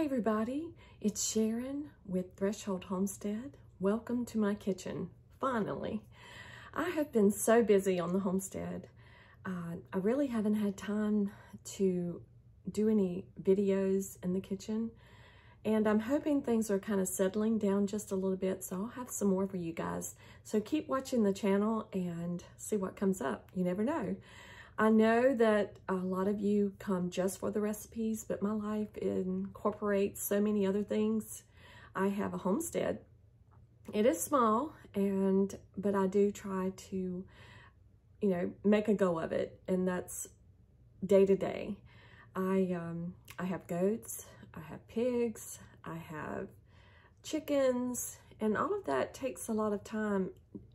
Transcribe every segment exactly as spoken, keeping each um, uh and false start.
Hi everybody, it's Sharon with Threshold Homestead. Welcome to my kitchen, finally. I have been so busy on the homestead. Uh, I really haven't had time to do any videos in the kitchen, and I'm hoping things are kind of settling down just a little bit, so I'll have some more for you guys. So keep watching the channel and see what comes up. You never know. I know that a lot of you come just for the recipes, but my life incorporates so many other things. I have a homestead. It is small, and but I do try to, you know, make a go of it, and that's day to day. I, um, I have goats, I have pigs, I have chickens, and all of that takes a lot of time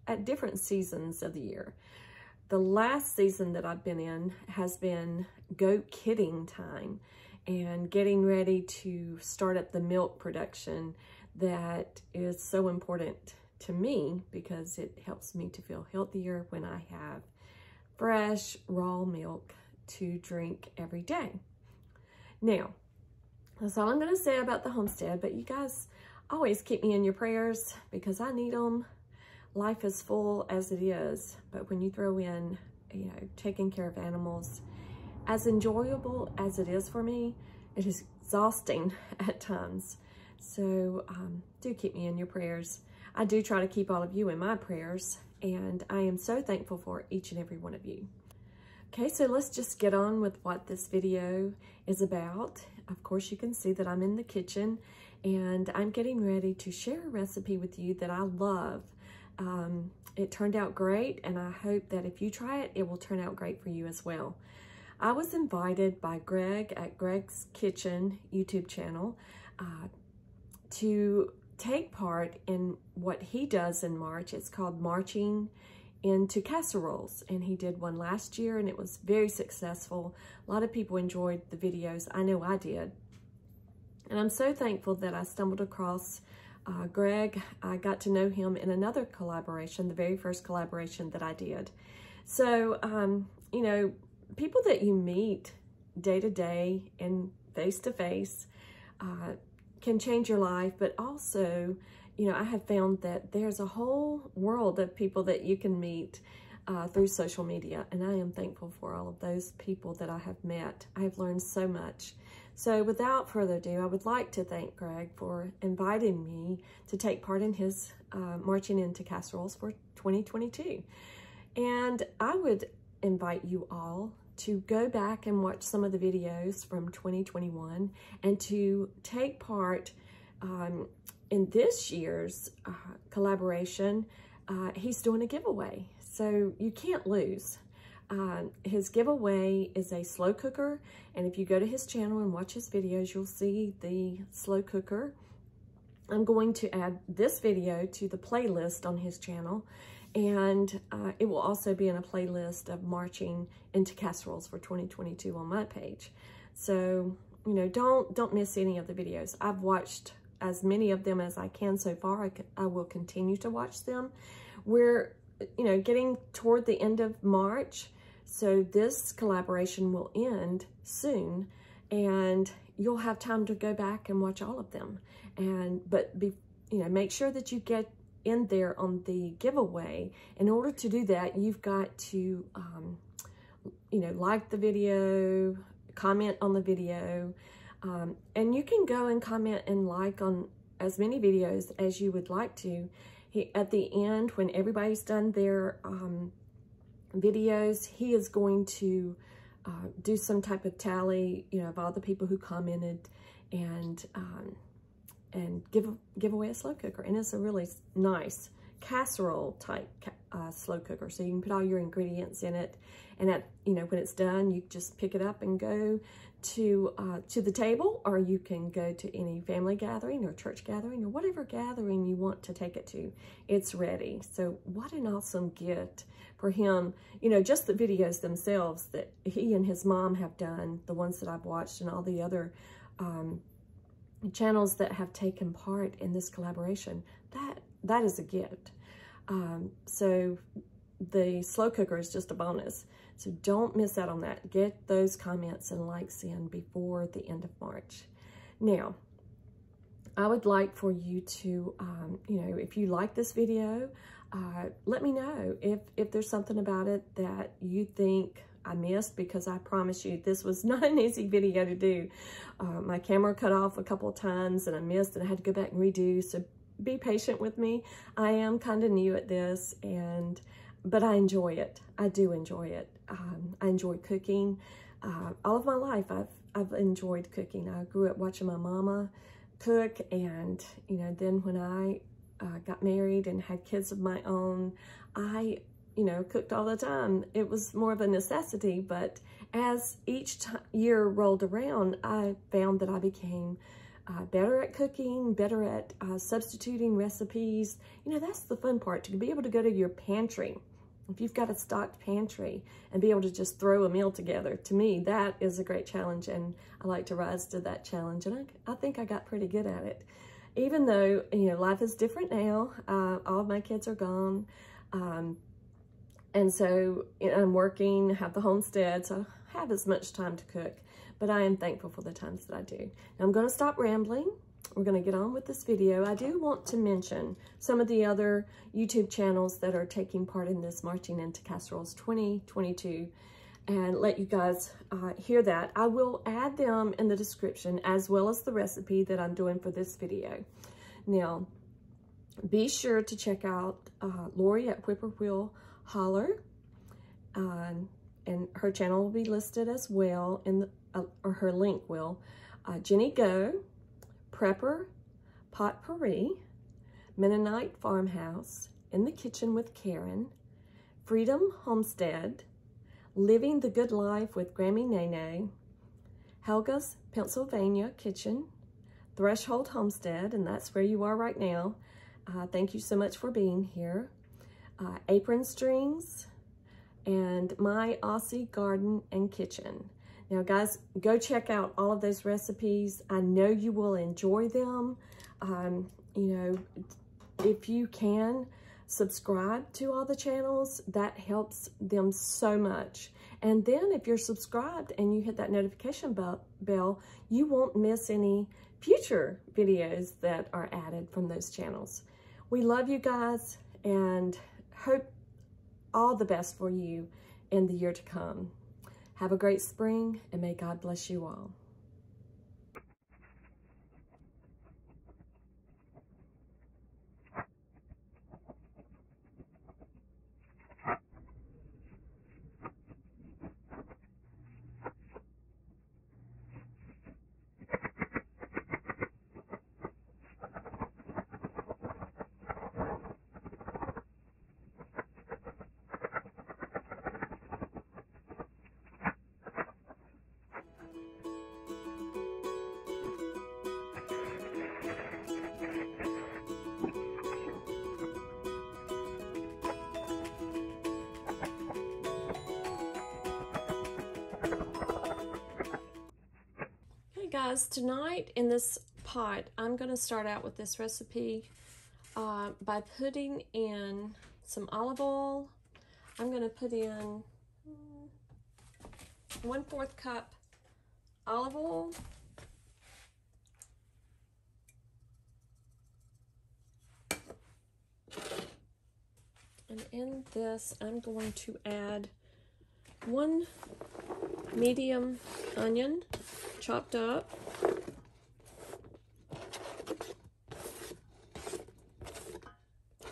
at different seasons of the year. The last season that I've been in has been goat kidding time and getting ready to start up the milk production that is so important to me because it helps me to feel healthier when I have fresh, raw milk to drink every day. Now, that's all I'm going to say about the homestead, but you guys always keep me in your prayers because I need them. Life is full as it is, but when you throw in, you know, taking care of animals, as enjoyable as it is for me, it is exhausting at times. So um, do keep me in your prayers. I do try to keep all of you in my prayers, and I am so thankful for each and every one of you. Okay, so let's just get on with what this video is about. Of course, you can see that I'm in the kitchen, and I'm getting ready to share a recipe with you that I love. Um, it turned out great, and I hope that if you try it, it will turn out great for you as well. I was invited by Greg at Greg's Kitchen YouTube channel uh, to take part in what he does in March. It's called Marching into Casseroles, and he did one last year, and it was very successful. A lot of people enjoyed the videos. I know I did, and I'm so thankful that I stumbled across Uh, Greg. I got to know him in another collaboration, the very first collaboration that I did. So, um, you know, people that you meet day to day and face to face uh, can change your life, but also, you know, I have found that there's a whole world of people that you can meet uh, through social media, and I am thankful for all of those people that I have met. I have learned so much. So without further ado, I would like to thank Greg for inviting me to take part in his uh, Marching Into Casseroles for twenty twenty-two. And I would invite you all to go back and watch some of the videos from twenty twenty-one and to take part um, in this year's uh, collaboration. Uh, he's doing a giveaway, so you can't lose. Uh, his giveaway is a slow cooker, and if you go to his channel and watch his videos, you'll see the slow cooker. I'm going to add this video to the playlist on his channel, and uh, it will also be in a playlist of Marching Into Casseroles for twenty twenty-two on my page. So, you know, don't don't miss any of the videos. I've watched as many of them as I can so far. I, can, I will continue to watch them. We're, you know, getting toward the end of March, so this collaboration will end soon, and you'll have time to go back and watch all of them. And, but be, you know, make sure that you get in there on the giveaway. In order to do that, you've got to, um, you know, like the video, comment on the video, um, and you can go and comment and like on as many videos as you would like to. He, at the end, when everybody's done their um, videos, he is going to uh, do some type of tally, you know, of all the people who commented, and um, and give give away a slow cooker. And it's a really nice casserole type ca uh, slow cooker, so you can put all your ingredients in it. And at, you know, when it's done, you just pick it up and go to uh, to the table, or you can go to any family gathering or church gathering or whatever gathering you want to take it to. It's ready. So what an awesome gift for him. You know, just the videos themselves that he and his mom have done, the ones that I've watched, and all the other um, channels that have taken part in this collaboration, that that is a gift. Um, so the slow cooker is just a bonus. So don't miss out on that. Get those comments and likes in before the end of March. Now, I would like for you to, um, you know, if you like this video, uh, let me know if, if there's something about it that you think I missed, because I promise you this was not an easy video to do. Uh, my camera cut off a couple of times and I missed and I had to go back and redo, so be patient with me. I am kind of new at this, and but I enjoy it. I do enjoy it. Um, I enjoy cooking. Uh, all of my life I've, I've enjoyed cooking. I grew up watching my mama cook, and you know, then when I uh, got married and had kids of my own, I you know, cooked all the time. It was more of a necessity, but as each year rolled around, I found that I became uh, better at cooking, better at uh, substituting recipes. You know, that's the fun part, to be able to go to your pantry. If you've got a stocked pantry and be able to just throw a meal together, to me, that is a great challenge, and I like to rise to that challenge, and I, I think I got pretty good at it. Even though, you know, life is different now. Uh, all of my kids are gone. Um, And so you know, I'm working, have the homestead, so I have as much time to cook, but I am thankful for the times that I do. Now I'm gonna stop rambling. We're gonna get on with this video. I do want to mention some of the other YouTube channels that are taking part in this Marching into Casseroles twenty twenty-two and let you guys uh, hear that. I will add them in the description, as well as the recipe that I'm doing for this video. Now, be sure to check out uh, Lori at Whippoorwill Holler, um, and her channel will be listed as well, in the, uh, or her link will. Uh, Jeni Gough, Prepper Potpourri, Mennonite Farmhouse, In the Kitchen with Karen, Freedom Homestead, Living the Good Life with Grammie Nae Nae, Helga's Pennsylvania Kitchen, Threshold Homestead, and that's where you are right now. Uh, thank you so much for being here. Uh, Apron Strings, and My Aussie Garden and Kitchen. Now guys, go check out all of those recipes. I know you will enjoy them. Um, you know, if you can, subscribe to all the channels. That helps them so much. And then if you're subscribed and you hit that notification bell, you won't miss any future videos that are added from those channels. We love you guys, and hope all the best for you in the year to come. Have a great spring, and may God bless you all. Guys, tonight in this pot, I'm going to start out with this recipe uh, by putting in some olive oil. I'm going to put in one-fourth cup olive oil, and in this, I'm going to add one medium onion, chopped up,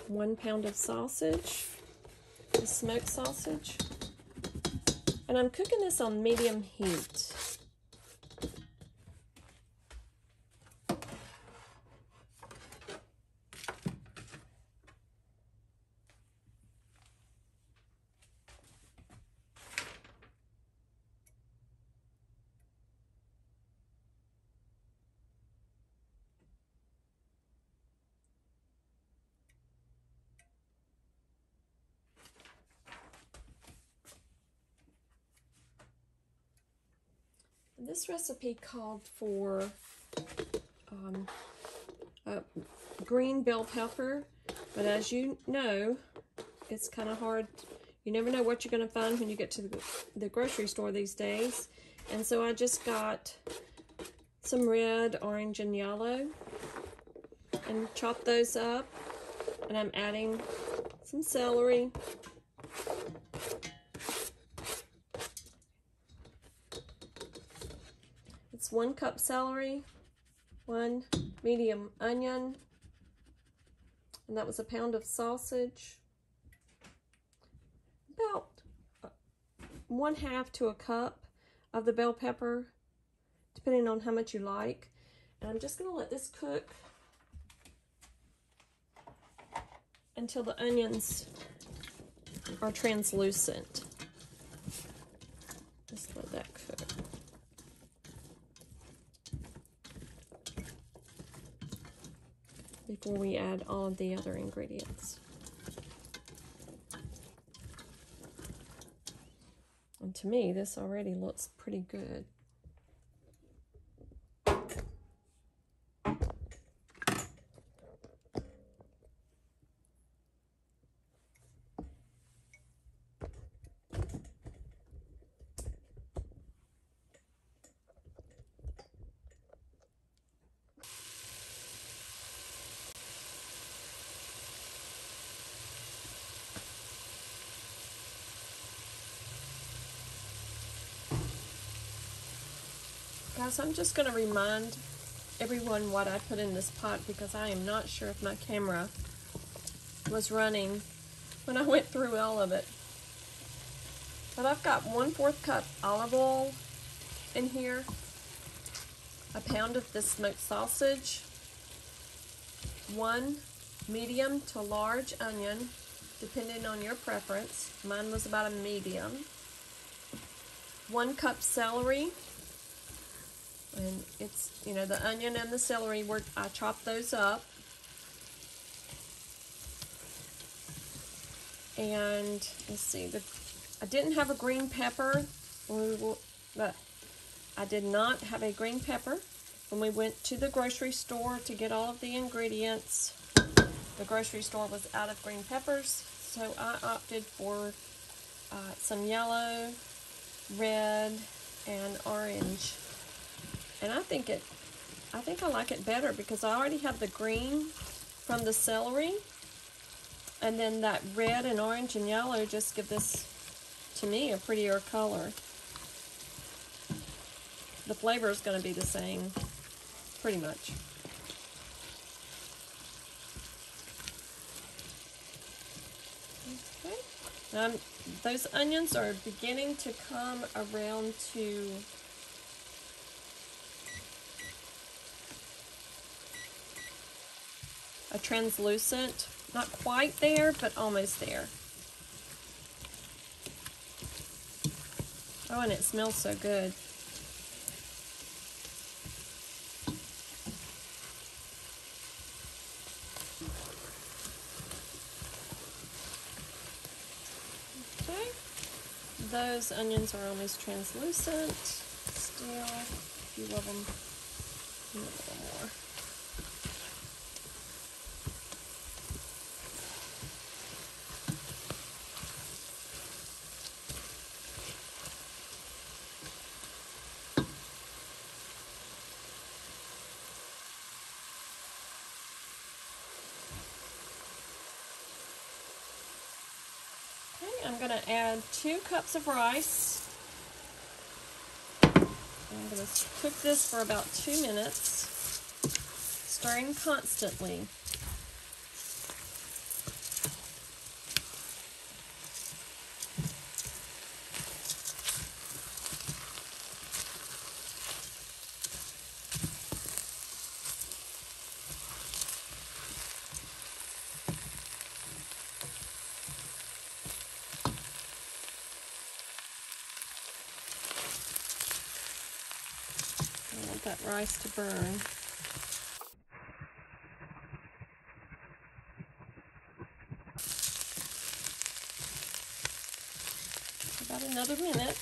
one pound of sausage, the smoked sausage, and I'm cooking this on medium heat. This recipe called for um, a green bell pepper, but as you know, it's kind of hard. You never know what you're going to find when you get to the, the grocery store these days. And so I just got some red, orange, and yellow and chop those up. And I'm adding some celery. It's one cup celery, one medium onion, and that was a pound of sausage. About one half to a cup of the bell pepper, depending on how much you like. And I'm just going to let this cook until the onions are translucent. Just let that cook. Before we add all of the other ingredients. And to me, this already looks pretty good. Guys, I'm just going to remind everyone what I put in this pot because I am not sure if my camera was running when I went through all of it. But I've got one-fourth cup olive oil in here, a pound of this smoked sausage, one medium to large onion, depending on your preference. Mine was about a medium. One cup celery. And it's, you know, the onion and the celery, were, I chopped those up. And let's see, the, I didn't have a green pepper, but I did not have a green pepper. When we went to the grocery store to get all of the ingredients, the grocery store was out of green peppers. So I opted for uh, some yellow, red, and orange. And I think it, I think I like it better because I already have the green from the celery. And then that red and orange and yellow just give this, to me, a prettier color. The flavor is going to be the same, pretty much. Okay. Now, I'm, those onions are beginning to come around to... a translucent, not quite there, but almost there. Oh, and it smells so good. Okay, those onions are almost translucent. Still, a few of them, a little more. I'm going to add two cups of rice. I'm going to cook this for about two minutes, stirring constantly. That rice to burn. About another minute.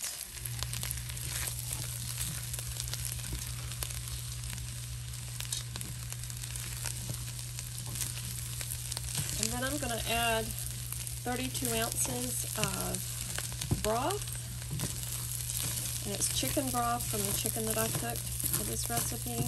And then I'm going to add thirty-two ounces of broth. And it's chicken broth from the chicken that I cooked for this recipe.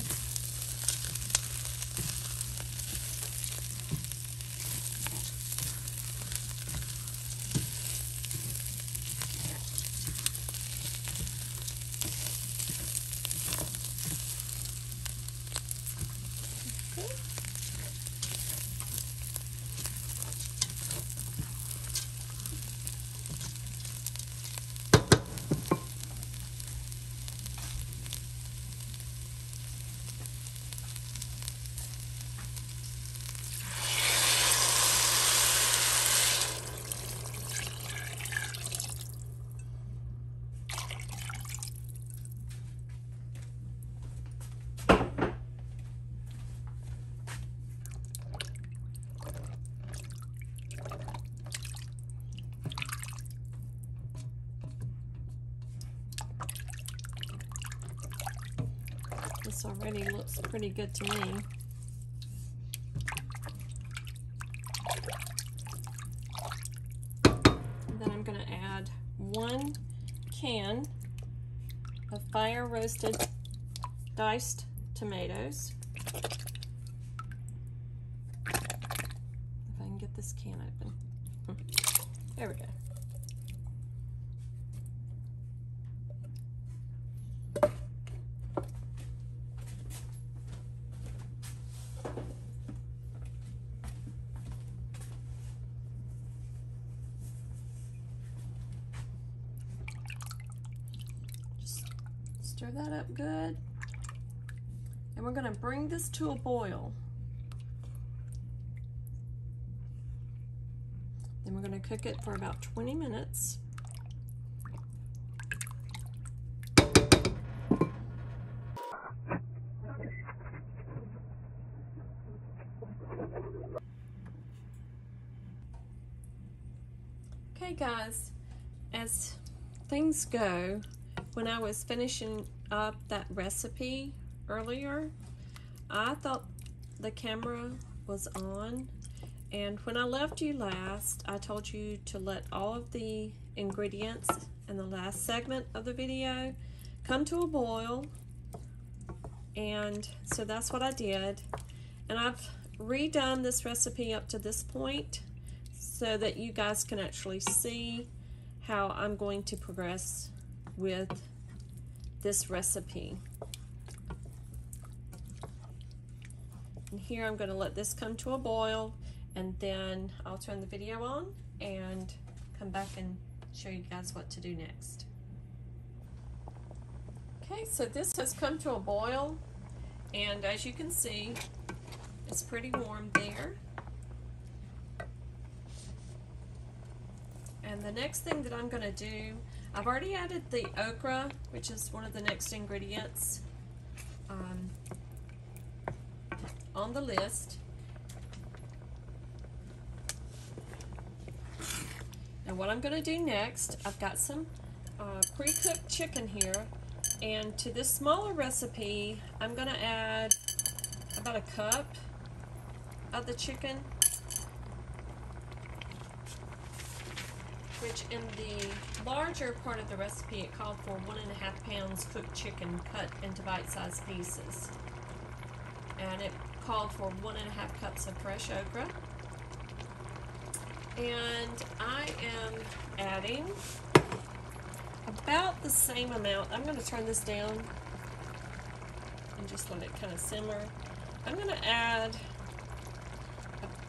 this already looks pretty good to me. And then I'm going to add one can of fire roasted diced tomatoes. If I can get this can open. There we go. That up good, and we're going to bring this to a boil. Then we're going to cook it for about twenty minutes. Okay guys, as things go, when I was finishing up that recipe earlier, I thought the camera was on, and when I left you last, I told you to let all of the ingredients in the last segment of the video come to a boil, and so that's what I did. And I've redone this recipe up to this point so that you guys can actually see how I'm going to progress with this recipe. And here I'm going to let this come to a boil, and then I'll turn the video on and come back and show you guys what to do next. Okay, so this has come to a boil, and as you can see, it's pretty warm there. And the next thing that I'm going to do, I've already added the okra, which is one of the next ingredients um, on the list. Now what I'm going to do next, I've got some uh, pre-cooked chicken here, and to this smaller recipe I'm going to add about a cup of the chicken, which in the larger part of the recipe it called for one and a half pounds cooked chicken cut into bite-sized pieces. And it called for one and a half cups of fresh okra. And I am adding about the same amount. I'm going to turn this down and just let it kind of simmer. I'm going to add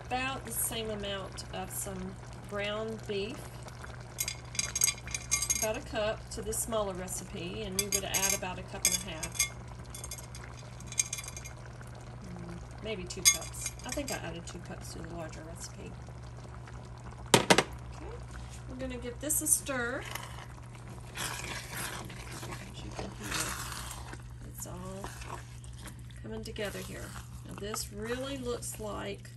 about the same amount of some ground beef, about a cup to this smaller recipe, and we would add about a cup and a half, maybe two cups. I think I added two cups to the larger recipe. Okay, we're going to give this a stir. As you can hear, it's all coming together here. Now this really looks like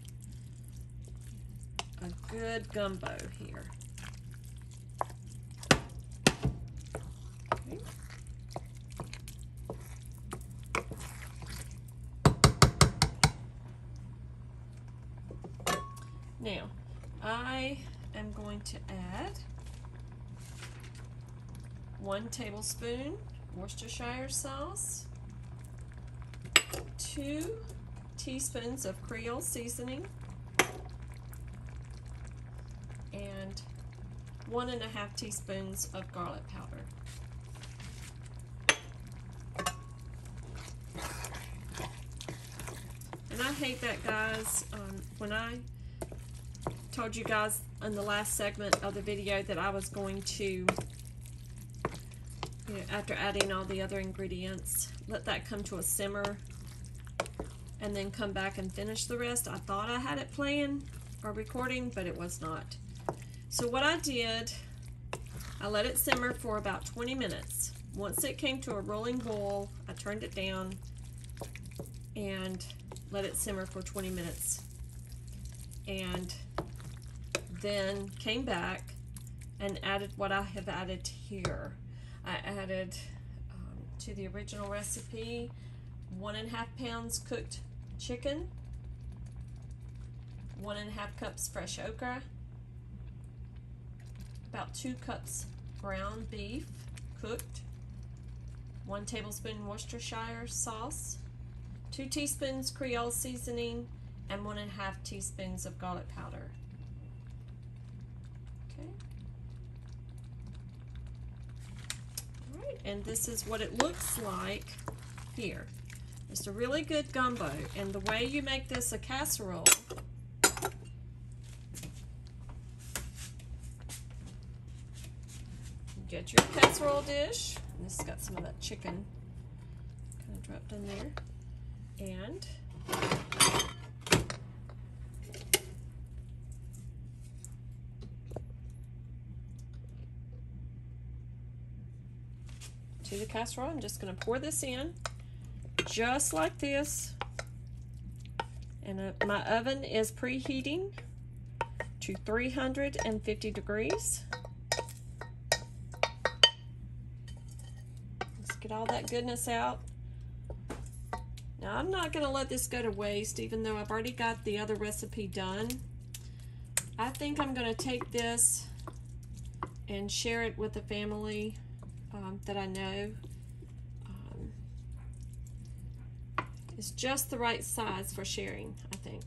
a good gumbo here. Now, I am going to add one tablespoon Worcestershire sauce, two teaspoons of Creole seasoning, and one and a half teaspoons of garlic powder. And I hate that, guys. Um, when I told you guys in the last segment of the video that I was going to, you know, after adding all the other ingredients, let that come to a simmer and then come back and finish the rest. I thought I had it playing or recording, but it was not. So what I did, I let it simmer for about twenty minutes. Once it came to a rolling boil, I turned it down and let it simmer for twenty minutes, and then came back and added what I have added here. I added um, to the original recipe one and a half pounds cooked chicken, one and a half cups fresh okra, about two cups ground beef cooked, one tablespoon Worcestershire sauce, two teaspoons Creole seasoning, and one and a half teaspoons of garlic powder. Okay. All right, and this is what it looks like here. It's a really good gumbo, and the way you make this a casserole . Get your casserole dish. And this has got some of that chicken kind of dropped in there. And to the casserole, I'm just going to pour this in just like this. And my oven is preheating to three hundred fifty degrees. Get all that goodness out. Now I'm not going to let this go to waste, even though I've already got the other recipe done. I think I'm going to take this and share it with a family um, that I know. Um, it's just the right size for sharing, I think.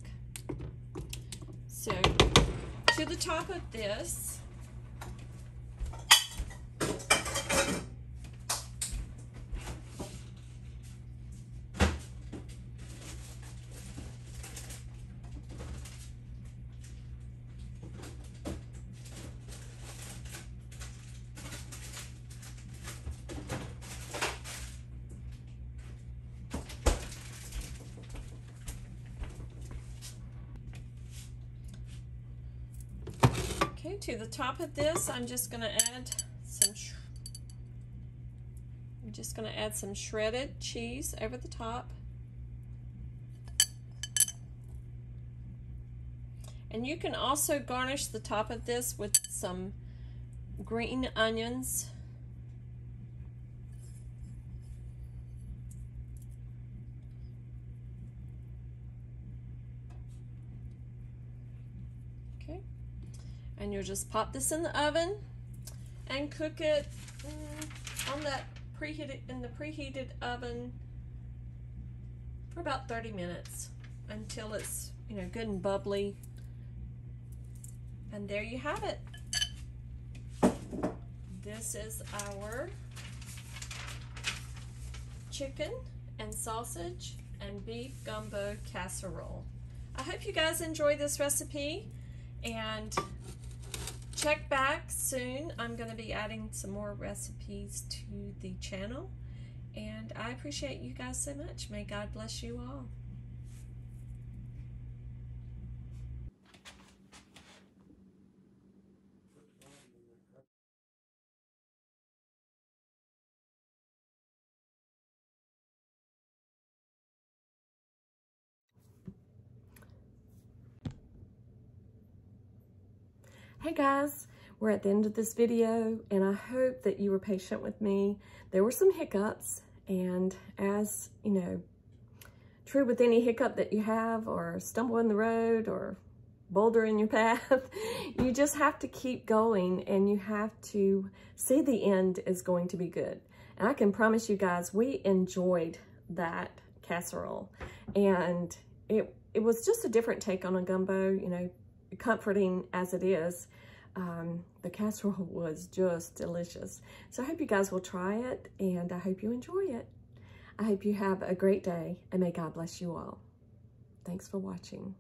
So to the top of this, to the top of this, I'm just going to add some sh I'm just going to add some shredded cheese over the top. And you can also garnish the top of this with some green onions. And you'll just pop this in the oven and cook it on that preheated in the preheated oven for about thirty minutes until it's, you know, good and bubbly. And there you have it. This is our chicken and sausage and beef gumbo casserole. I hope you guys enjoy this recipe, and check back soon. I'm going to be adding some more recipes to the channel, and I appreciate you guys so much. May God bless you all. Hey guys, we're at the end of this video, and I hope that you were patient with me. There were some hiccups, and as you know, true with any hiccup that you have, or stumble in the road, or boulder in your path, you just have to keep going, and you have to see the end is going to be good. And I can promise you guys, we enjoyed that casserole, and it, it was just a different take on a gumbo, you know, comforting as it is. Um, the casserole was just delicious. So I hope you guys will try it, and I hope you enjoy it. I hope you have a great day, and may God bless you all. Thanks for watching.